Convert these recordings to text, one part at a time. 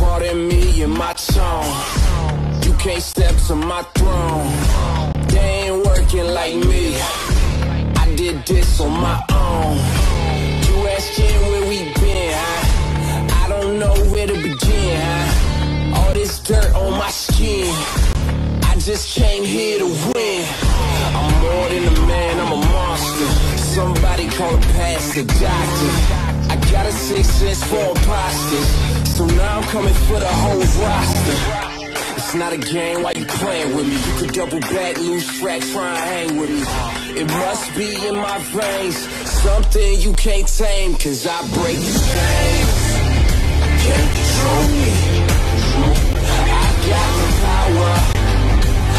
Pardon me and my tone. You can't step to my throne. They ain't working like me. I did this on my own. You asking where we been, huh? I don't know where to begin, huh? All this dirt on my skin. I just came here to win. I'm more than a man, I'm a monster. Somebody call a pastor, doctor. I got a sixth sense for imposters, so now I'm coming for the whole roster. It's not a game, why you playing with me? You could double back, lose track, try and hang with me. It must be in my veins, something you can't tame, cause I break the chains. Can't control me. I got the power,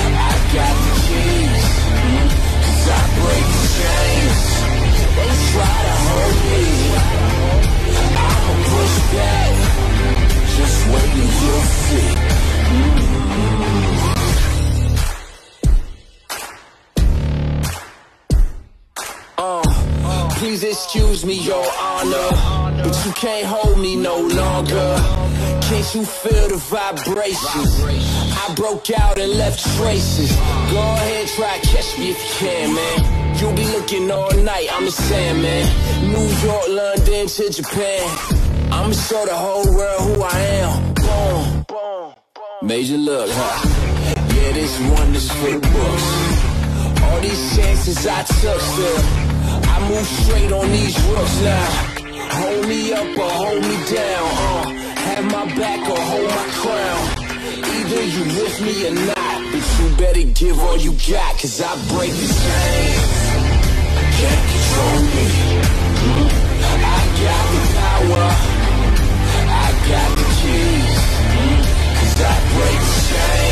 I got the keys, cause I break the chains. They try to hold me, I'ma push back, just wait till you'll see. Please excuse me, your honor, but you can't hold me no longer. Can't you feel the vibrations? I broke out and left traces. Go ahead, try to catch me if you can, man. You'll be looking all night, I'm a Sandman. New York, London to Japan, I'ma show the whole world who I am. Boom, boom, boom. Major look, huh? Yeah, this one is for the books. All these chances I took, still I move straight on these rooks now. Hold me up or hold me down, have my back or hold my crown. Either you lift me or not, but you better give all you got, cause I break the chains. Can't control me. I got the power, I got the keys, cause I break the chains.